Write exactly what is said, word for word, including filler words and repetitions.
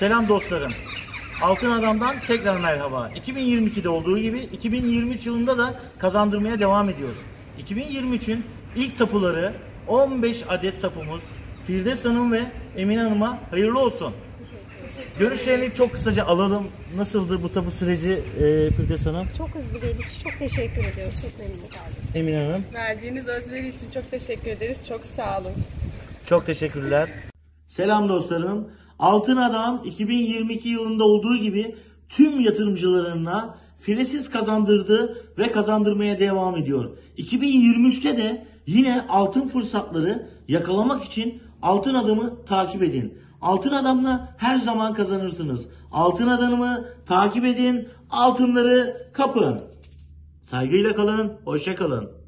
Selam dostlarım. Altın Adam'dan tekrar merhaba. iki bin yirmi iki'de olduğu gibi iki bin yirmi üç yılında da kazandırmaya devam ediyoruz. iki bin yirmi üçün ilk tapuları on beş adet tapumuz Firdevs Hanım ve Emine Hanım'a hayırlı olsun. Görüşlerini çok kısaca alalım. Nasıldı bu tapu süreci e, Firdevs Hanım? Çok hızlı gelişti. Çok teşekkür ediyoruz. Çok memnun kaldım. Emine Hanım. Verdiğiniz özveri için çok teşekkür ederiz. Çok sağ olun. Çok teşekkürler. Selam dostlarım. Altın Adam iki bin yirmi iki yılında olduğu gibi tüm yatırımcılarına firesiz kazandırdı ve kazandırmaya devam ediyor. iki bin yirmi üç'te de yine altın fırsatları yakalamak için Altın Adam'ı takip edin. Altın Adam'la her zaman kazanırsınız. Altın Adam'ı takip edin, altınları kapın. Saygıyla kalın, hoşça kalın.